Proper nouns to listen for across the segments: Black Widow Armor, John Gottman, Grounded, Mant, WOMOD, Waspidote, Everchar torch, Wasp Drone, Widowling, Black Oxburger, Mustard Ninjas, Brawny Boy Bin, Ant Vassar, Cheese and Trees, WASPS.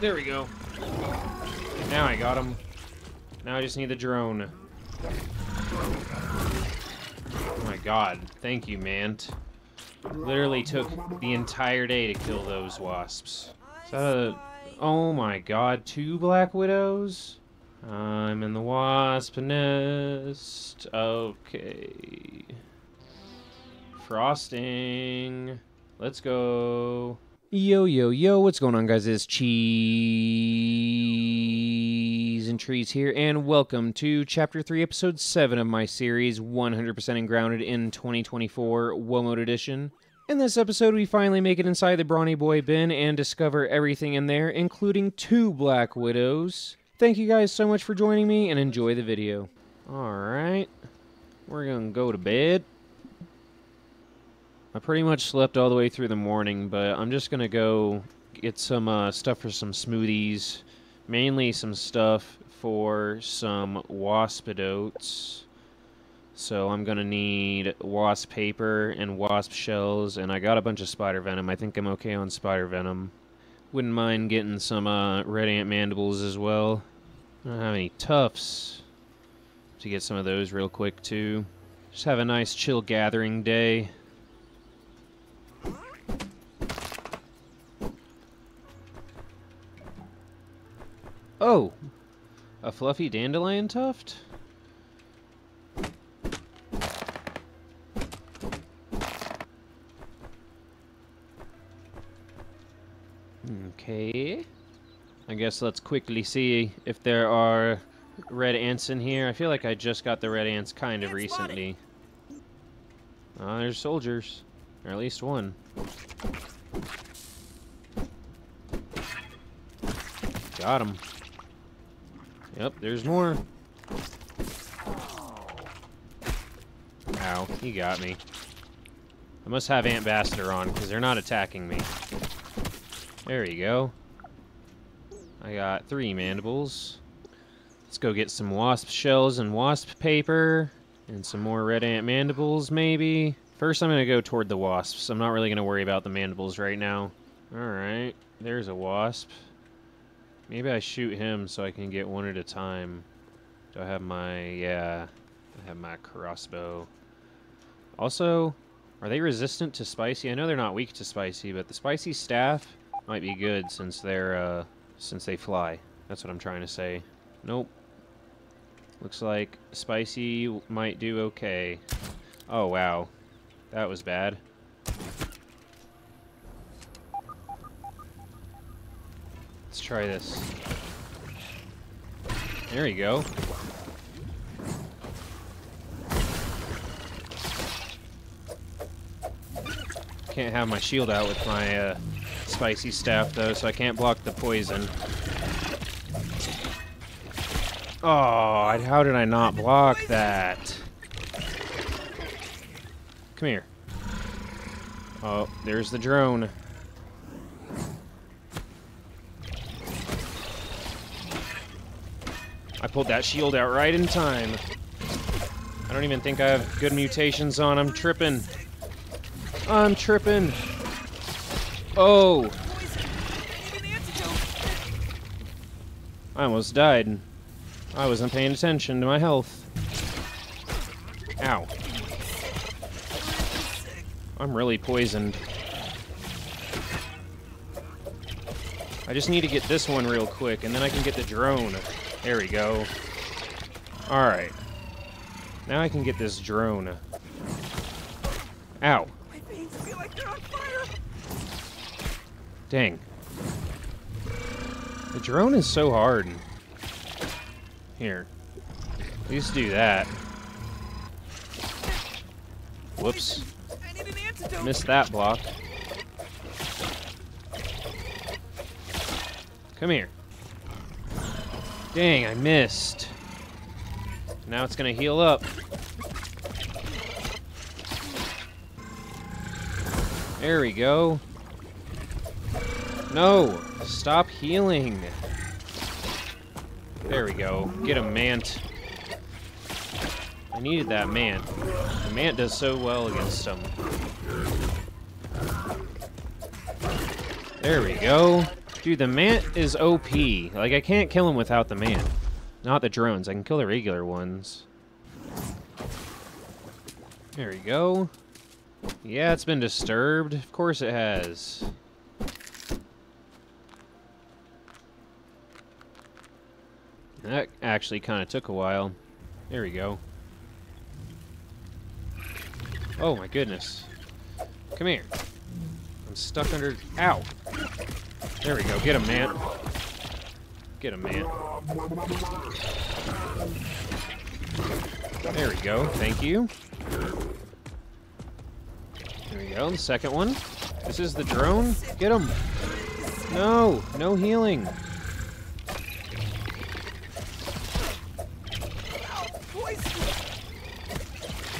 There we go. Now I got him. Now I just need the drone. Oh my god. Thank you, Mant. Literally took the entire day to kill those wasps. Oh my god, 2 Black Widows? I'm in the wasp nest. Okay. Frosting. Let's go. Yo, yo, yo, what's going on, guys? It's Cheese and Trees here, and welcome to Chapter 3, Episode 7 of my series, 100% Grounded in 2024, WOMOD Edition. In this episode, we finally make it inside the Brawny Boy Bin and discover everything in there, including 2 Black Widows. Thank you guys so much for joining me, and enjoy the video. Alright, we're gonna go to bed. I pretty much slept all the way through the morning, but I'm just gonna go get some stuff for some smoothies. Mainly some stuff for some waspidotes. So I'm gonna need wasp paper and wasp shells, and I got a bunch of spider venom. I think I'm okay on spider venom. Wouldn't mind getting some red ant mandibles as well. I don't have any tufts to get some of those real quick too. Just have a nice chill gathering day. Oh! A fluffy dandelion tuft? Okay. I guess let's quickly see if there are red ants in here. I feel like I just got the red ants kind of recently. Ah, there's soldiers. Or at least one. Got him. Yep, there's more. Ow, he got me. I must have Ant Vassar on, because they're not attacking me. There you go. I got 3 mandibles. Let's go get some wasp shells and wasp paper. And some more red ant mandibles, maybe. First, I'm going to go toward the wasps. I'm not really going to worry about the mandibles right now. Alright, there's a wasp. Maybe I shoot him so I can get one at a time. Do I have my... yeah. I have my crossbow. Also, are they resistant to spicy? I know they're not weak to spicy, but the spicy staff might be good since they're, since they fly. That's what I'm trying to say. Nope. Looks like spicy might do okay. Oh, wow. That was bad. Let's try this. There you go. Can't have my shield out with my spicy staff though, so I can't block the poison. Oh, how did I not block that? Come here. Oh, there's the drone. I pulled that shield out right in time. I don't even think I have good mutations on. I'm tripping. I'm tripping. Oh. I almost died. I wasn't paying attention to my health. Ow. I'm really poisoned. I just need to get this one real quick, and then I can get the drone. There we go. Alright. Now I can get this drone. Ow. My veins feel like they're on fire. Dang. The drone is so hard. Here. At least do that. Whoops. Missed that block. Come here. Dang, I missed. Now it's gonna heal up. There we go. No! Stop healing! There we go. Get him, Mant. I needed that Mant. The Mant does so well against him. There we go. Dude, the Mant is OP. Like, I can't kill him without the Mant. Not the drones. I can kill the regular ones. There we go. Yeah, it's been disturbed. Of course it has. That actually kind of took a while. There we go. Oh my goodness. Come here. I'm stuck under... Ow! There we go. Get him, man. Get him, man. There we go. Thank you. There we go. The second one. This is the drone. Get him. No. No healing.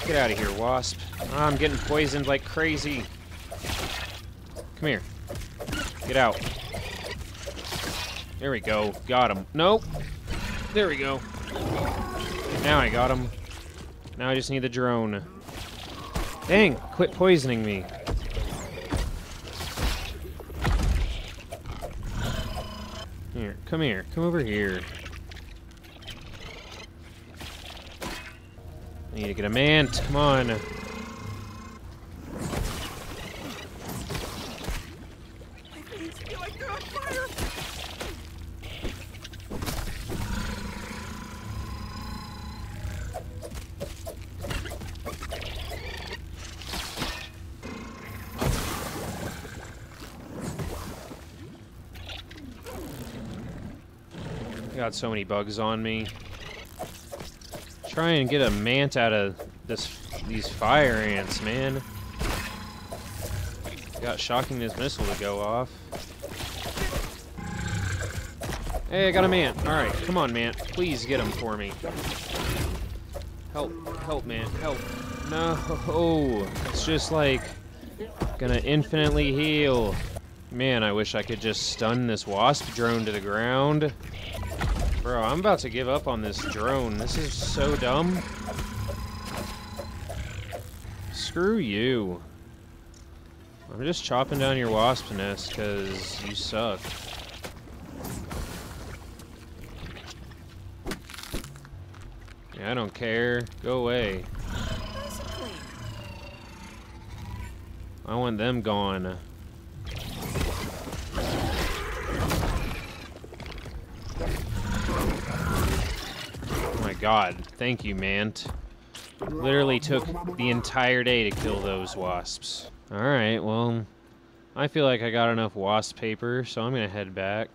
Get out of here, Wasp. I'm getting poisoned like crazy. Come here. Get out. There we go. Got him. Nope. There we go. Now I got him. Now I just need the drone. Dang, quit poisoning me. Here. Come over here. I need to get a man. Come on. Got so many bugs on me. Try and get a Mant out of these fire ants, man. Got shocking this missile to go off. Hey, I got a Mant. All right, come on, Mant. Please get him for me. Help, help, Mant, help. No, it's just like gonna infinitely heal. Man, I wish I could just stun this Wasp drone to the ground. Bro, I'm about to give up on this drone. This is so dumb. Screw you. I'm just chopping down your wasp nest because you suck. Yeah, I don't care. Go away. I want them gone. God, thank you, Mant. Literally took the entire day to kill those wasps. Alright, well, I feel like I got enough wasp paper, so I'm gonna head back.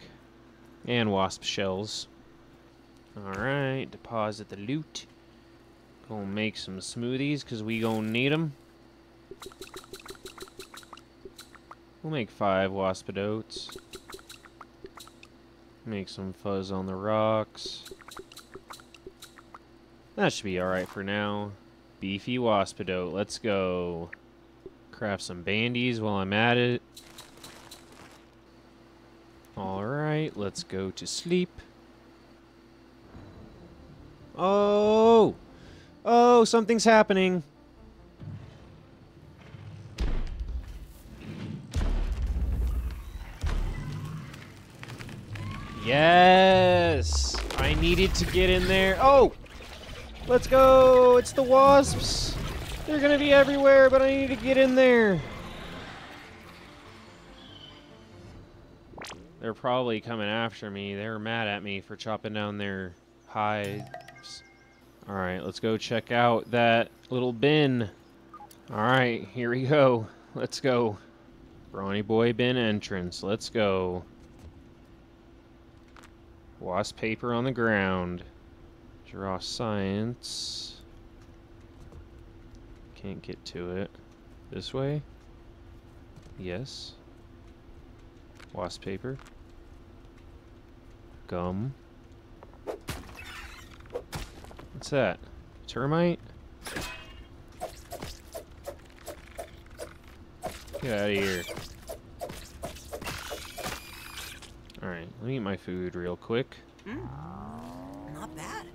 And wasp shells. Alright, deposit the loot. Gonna make some smoothies, because we gonna need them. We'll make 5 waspidotes. Make some fuzz on the rocks. That should be alright for now. Beefy waspidote, let's go. Craft some bandies while I'm at it. Alright, let's go to sleep. Oh! Oh, something's happening! Yes! I needed to get in there. Oh! Let's go! It's the wasps! They're gonna be everywhere, but I need to get in there! They're probably coming after me. They were mad at me for chopping down their hives. Alright, let's go check out that little bin. Alright, here we go. Let's go. Brawny Boy Bin entrance. Let's go. Wasp paper on the ground. Raw science. Can't get to it. This way? Yes. Wasp paper. Gum. What's that? Termite? Get out of here. Alright, let me eat my food real quick. Not bad.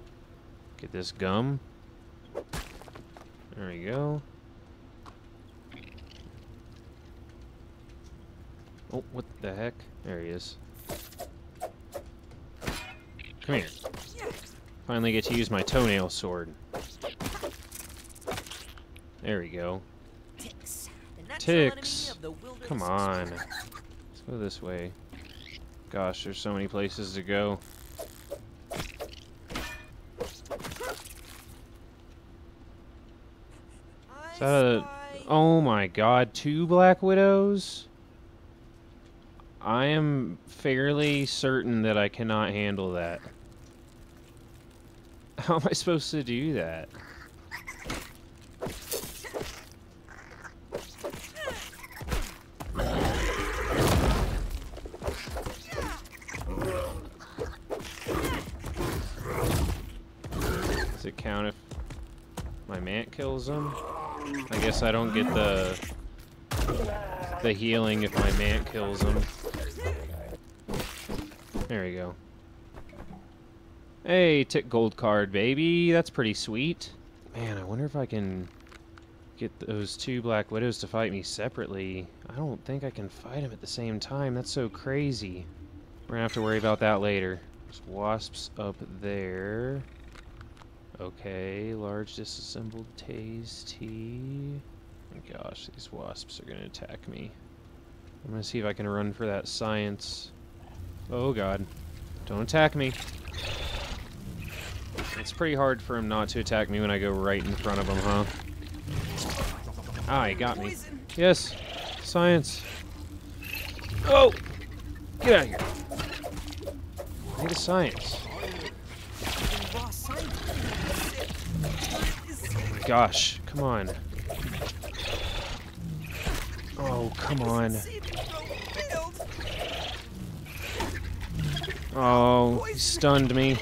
Get this gum. There we go. Oh, what the heck? There he is. Come here. Finally get to use my toenail sword. There we go. Ticks! Come on. Let's go this way. Gosh, there's so many places to go. Is that a... Oh my god, 2 Black Widows? I am fairly certain that I cannot handle that. How am I supposed to do that? Does it count if my mant kills him? I guess I don't get the healing if my mant kills him. There we go. Hey, tick gold card, baby. That's pretty sweet. Man, I wonder if I can get those 2 Black Widows to fight me separately. I don't think I can fight them at the same time. That's so crazy. We're gonna have to worry about that later. There's wasps up there. Okay, large disassembled tasty. Oh gosh, these wasps are gonna attack me. I'm gonna see if I can run for that science. Oh god. Don't attack me. It's pretty hard for him not to attack me when I go right in front of him, huh? Ah, he got me. Yes! Science! Oh! Get out of here! I need a science. Oh my gosh, come on. Oh, come on. Oh, he stunned me.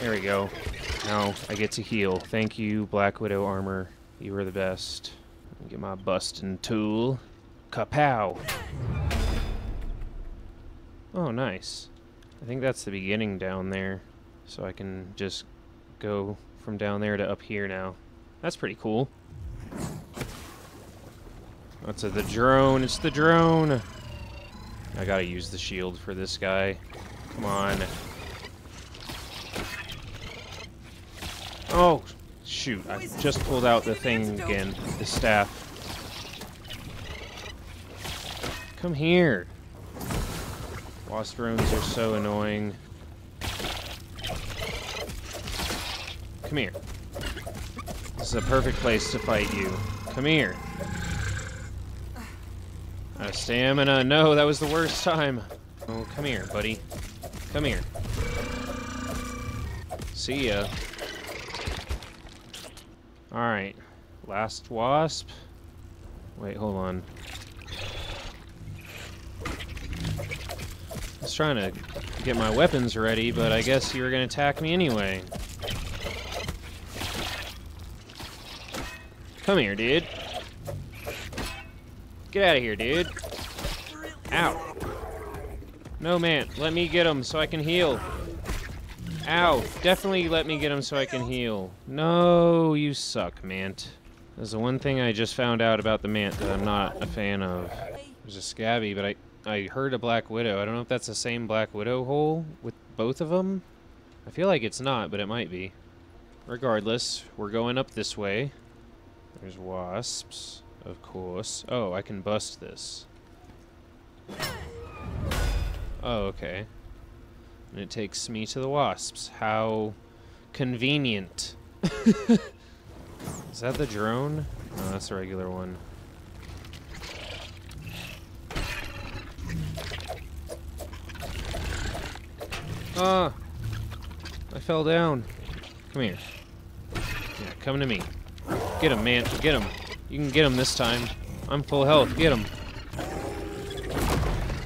There we go. Now I get to heal. Thank you, Black Widow Armor. You were the best. Get my busting tool. Kapow! Oh, nice. I think that's the beginning down there. So I can just go from down there to up here now. That's pretty cool. That's the drone. It's the drone! I gotta use the shield for this guy. Come on. Oh, shoot. I just pulled out the thing again. The staff. Come here. Wasp drones are so annoying. Come here. This is a perfect place to fight you. Come here. Stamina. No, that was the worst time. Oh, come here, buddy. Come here. See ya. Alright. Last wasp. Wait, hold on. I was trying to get my weapons ready, but I guess you were going to attack me anyway. Come here, dude. Get out of here, dude. Ow. No, man. Let me get him so I can heal. Ow. Definitely let me get him so I can heal. No, you suck, Mant. That's the one thing I just found out about the Mant that I'm not a fan of. There's a scabby, but I heard a Black Widow. I don't know if that's the same Black Widow hole with both of them. I feel like it's not, but it might be. Regardless, we're going up this way. There's wasps. Of course. Oh, I can bust this. Oh, okay. And it takes me to the wasps. How convenient. Is that the drone? No, that's a regular one. Ah! I fell down. Come here. Yeah, come to me. Get him, man. Get him. You can get him this time. I'm full health. Get him.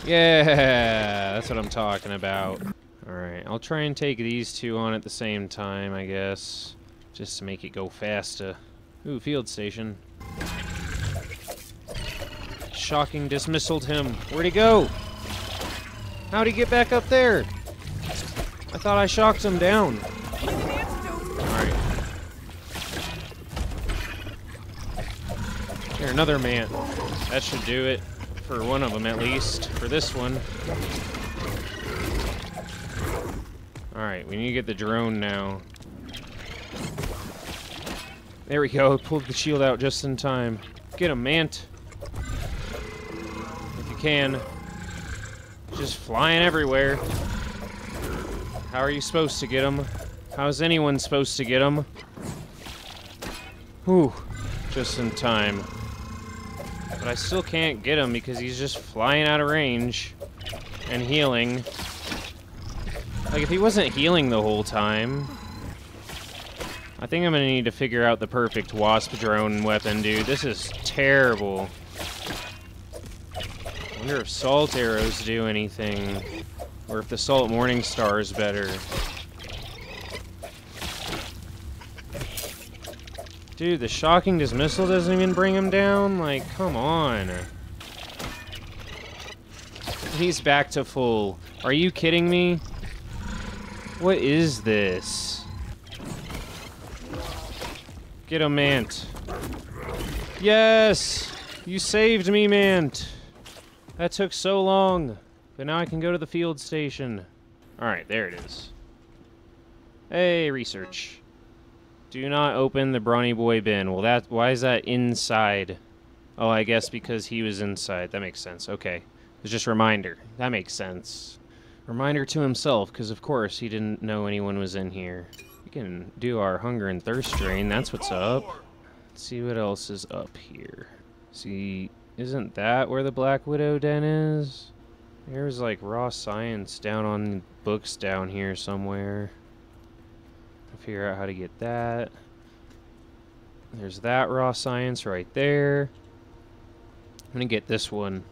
Yeah, that's what I'm talking about. Alright, I'll try and take these 2 on at the same time, I guess. Just to make it go faster. Ooh, field station. Shocking dismissaled him. Where'd he go? How'd he get back up there? I thought I shocked him down. Another man. That should do it for one of them at least. For this one. Alright, we need to get the drone now. There we go, pulled the shield out just in time. Get him, Ant. If you can. Just flying everywhere. How are you supposed to get him? How's anyone supposed to get him? Whew, just in time. But I still can't get him because he's just flying out of range and healing. Like, if he wasn't healing the whole time... I think I'm gonna need to figure out the perfect Wasp Drone weapon, dude. This is terrible. I wonder if salt arrows do anything. Or if the salt Morningstar is better. Dude, the shocking dismissal doesn't even bring him down? Like, come on. He's back to full. Are you kidding me? What is this? Get him, Ant. Yes! You saved me, Ant. That took so long. But now I can go to the field station. Alright, there it is. Hey, research. Do not open the Brawny Boy Bin. Well, that, why is that inside? Oh, I guess because he was inside. That makes sense. Okay. It's just a reminder. That makes sense. Reminder to himself, because of course he didn't know anyone was in here. We can do our hunger and thirst drain. That's what's up. Let's see what else is up here. See, isn't that where the Black Widow Den is? There's like raw science down on books down here somewhere. I'll figure out how to get that. There's that raw science right there. I'm gonna get this one.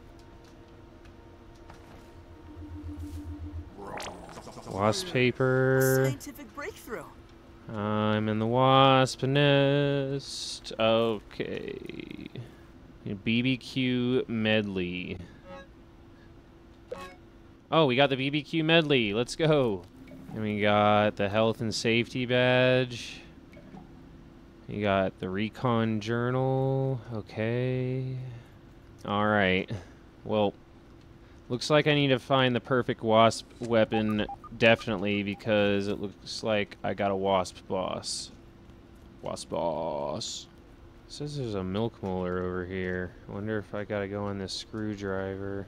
Wasp paper. Scientific breakthrough. I'm in the wasp nest. Okay. BBQ medley. Oh, we got the BBQ medley. Let's go. And we got the health and safety badge. You got the recon journal. Okay. All right. Well, looks like I need to find the perfect wasp weapon, definitely, because it looks like I got a wasp boss. Wasp boss. It says there's a milk molar over here. I wonder if I gotta go on this screwdriver.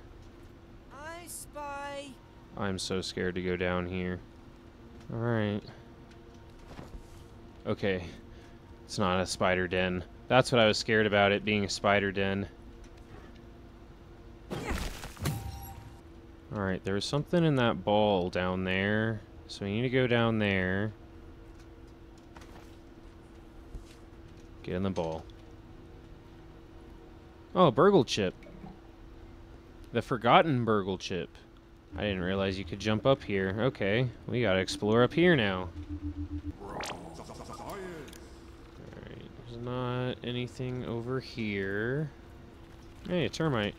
I spy. I'm so scared to go down here. Alright. Okay. It's not a spider den. That's what I was scared about, it being a spider den. Alright, there was something in that ball down there, so we need to go down there. Get in the ball. Oh, burgle chip. The forgotten burgle chip. I didn't realize you could jump up here. Okay, we gotta explore up here now. Alright, there's not anything over here. Hey, a termite.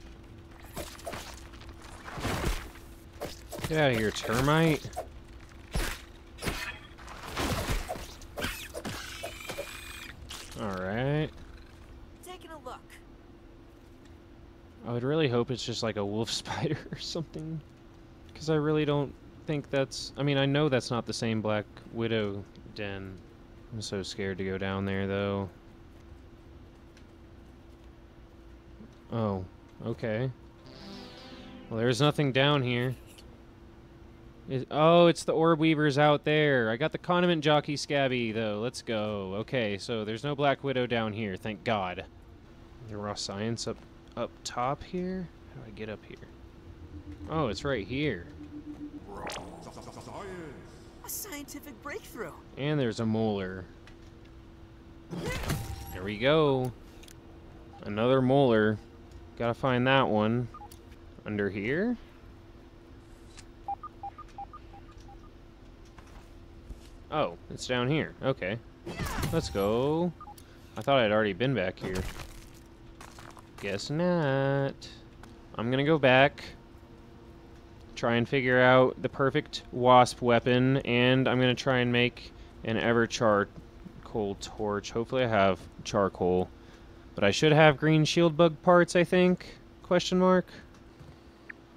Get out of here, termite. Alright. Taking a look. I would really hope it's just like a wolf spider or something. Because I really don't think that's... I mean, I know that's not the same Black Widow den. I'm so scared to go down there, though. Oh, okay. Well, there's nothing down here. Oh, it's the orb weavers out there. I got the condiment jockey scabby, though. Let's go. Okay, so there's no Black Widow down here, thank God. The raw science up top here? How do I get up here? Oh, it's right here. A scientific breakthrough. And there's a molar. There we go. Another molar. Gotta find that one. Under here? Oh, it's down here. Okay. Let's go. I thought I'd already been back here. Guess not. I'm gonna go back. Try and figure out the perfect wasp weapon. And I'm gonna try and make an Everchar torch. Hopefully I have charcoal. But I should have green shield bug parts, I think? Question mark?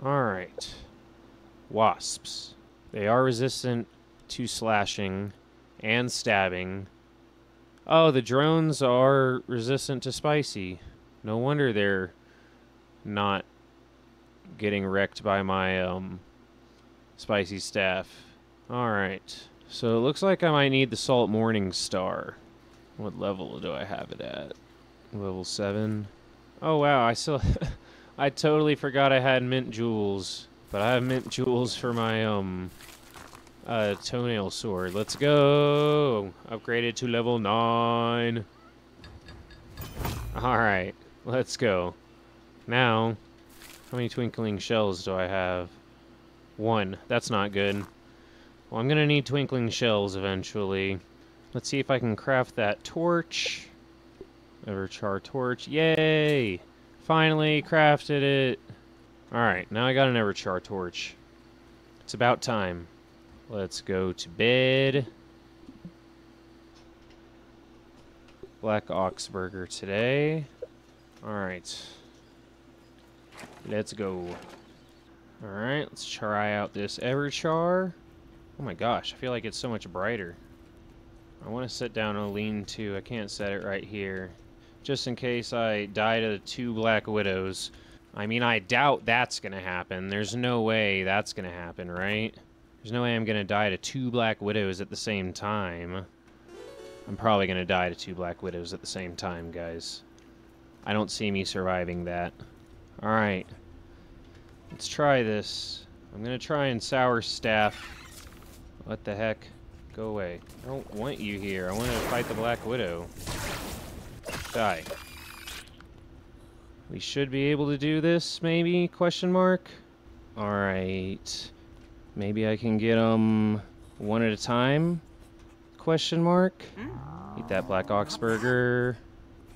Alright. Wasps. They are resistant 2 slashing and stabbing. Oh, the drones are resistant to spicy. No wonder they're not getting wrecked by my spicy staff. Alright, so it looks like I might need the Salt Morning Star. What level do I have it at? Level 7. Oh wow, I still... I totally forgot I had mint jewels. But I have mint jewels for my toenail sword. Let's go! Upgraded to level 9. Alright, let's go. Now, how many twinkling shells do I have? 1. That's not good. Well, I'm gonna need twinkling shells eventually. Let's see if I can craft that torch. Everchar torch. Yay! Finally crafted it. Alright, now I got an Everchar torch. It's about time. Let's go to bed. Black Oxburger today. Alright. Let's go. Alright, let's try out this Everchar. Oh my gosh, I feel like it's so much brighter. I want to set down a lean-to. I can't set it right here. Just in case I die to 2 Black Widows. I mean, I doubt that's going to happen. There's no way that's going to happen, right? There's no way I'm going to die to 2 Black Widows at the same time. I'm probably going to die to 2 Black Widows at the same time, guys. I don't see me surviving that. Alright. Let's try this. I'm going to try and sour staff. What the heck? Go away. I don't want you here. I want to fight the Black Widow. Die. We should be able to do this, maybe? Question mark? Alright. Maybe I can get them one at a time? Question mark? Eat that Black Oxburger.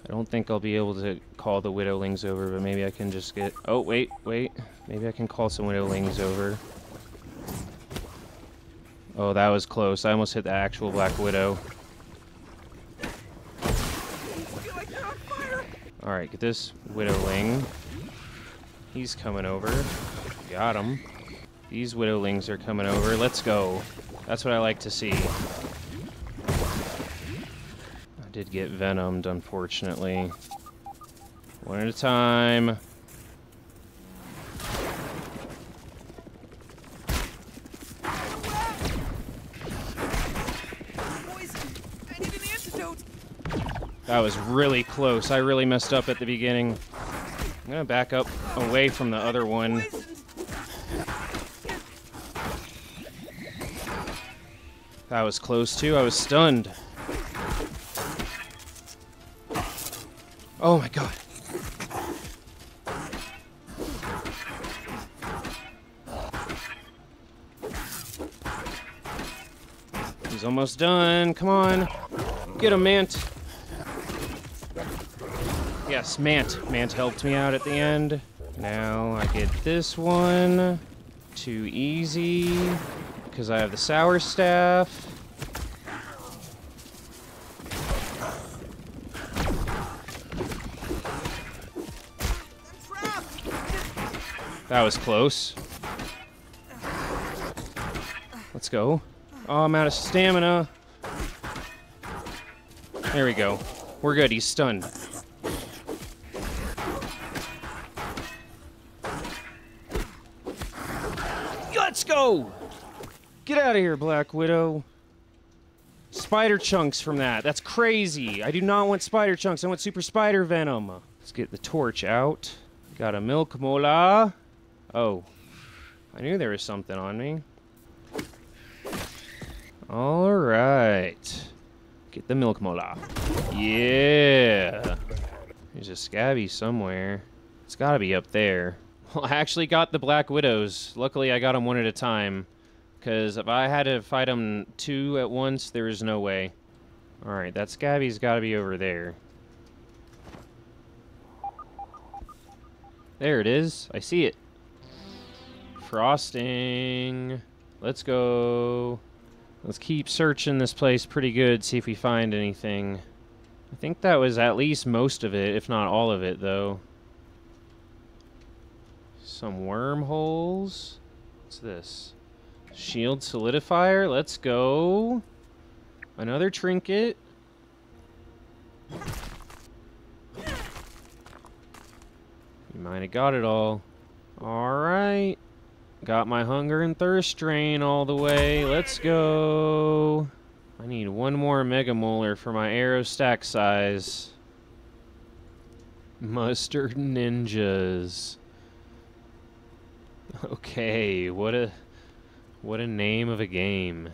I don't think I'll be able to call the Widowlings over, but maybe I can just get... Oh, wait, wait. Maybe I can call some Widowlings over. Oh, that was close. I almost hit the actual Black Widow. Alright, get this Widowling. He's coming over. Got him. These Widowlings are coming over. Let's go. That's what I like to see. I did get venomed, unfortunately. One at a time. That was really close. I really messed up at the beginning. I'm gonna back up away from the other one. That was close too. I was stunned. Oh my god. He's almost done. Come on. Get him, Mant. Yes, Mant. Mant helped me out at the end. Now I get this one. Too easy. Because I have the Sour Staff. That was close. Let's go. Oh, I'm out of stamina. There we go. We're good. He's stunned. Let's go! Get out of here, Black Widow. Spider chunks from that. That's crazy. I do not want spider chunks. I want super spider venom. Let's get the torch out. Got a milk mola. Oh. I knew there was something on me. Alright. Get the milk mola. Yeah. There's a scabby somewhere. It's gotta be up there. Well, I actually got the Black Widows. Luckily, I got them one at a time. Because if I had to fight them 2 at once, there is no way. Alright, that Scabby's got to be over there. There it is. I see it. Frosting. Let's go. Let's keep searching this place pretty good, see if we find anything. I think that was at least most of it, if not all of it, though. Some wormholes. What's this? Shield solidifier. Let's go. Another trinket. You might have got it all. Alright. Got my hunger and thirst drain all the way. Let's go. I need one more mega molar for my arrow stack size. Mustard Ninjas. Okay, what a name of a game.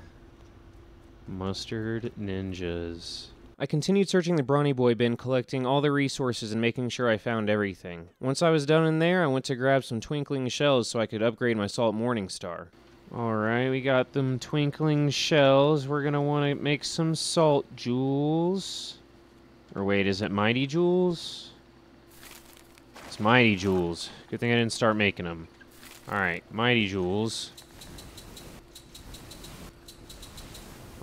Mustard Ninjas. I continued searching the Brawny Boy Bin, collecting all the resources and making sure I found everything. Once I was done in there, I went to grab some twinkling shells so I could upgrade my Salt Morningstar. Alright, we got them twinkling shells. We're gonna want to make some salt jewels. Or wait, is it mighty jewels? It's mighty jewels. Good thing I didn't start making them. Alright, mighty jewels.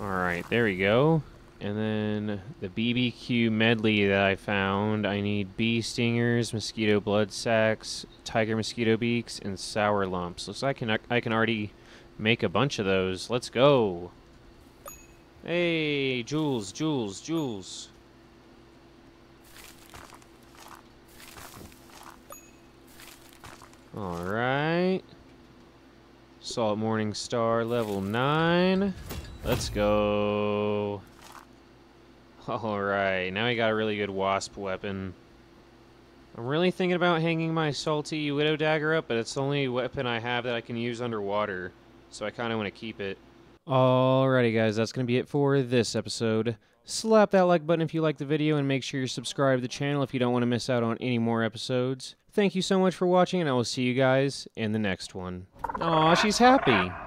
Alright, there we go. And then the BBQ medley that I found. I need bee stingers, mosquito blood sacks, tiger mosquito beaks, and sour lumps. Looks like I can already make a bunch of those. Let's go. Hey, jewels, jewels, jewels. Alright. Salt Morningstar level 9. Let's go. Alright, now we got a really good wasp weapon. I'm really thinking about hanging my salty widow dagger up, but it's the only weapon I have that I can use underwater, so I kind of want to keep it. Alrighty guys, that's going to be it for this episode. Slap that like button if you liked the video, and make sure you're subscribed to the channel if you don't want to miss out on any more episodes. Thank you so much for watching, and I will see you guys in the next one. Aw, she's happy!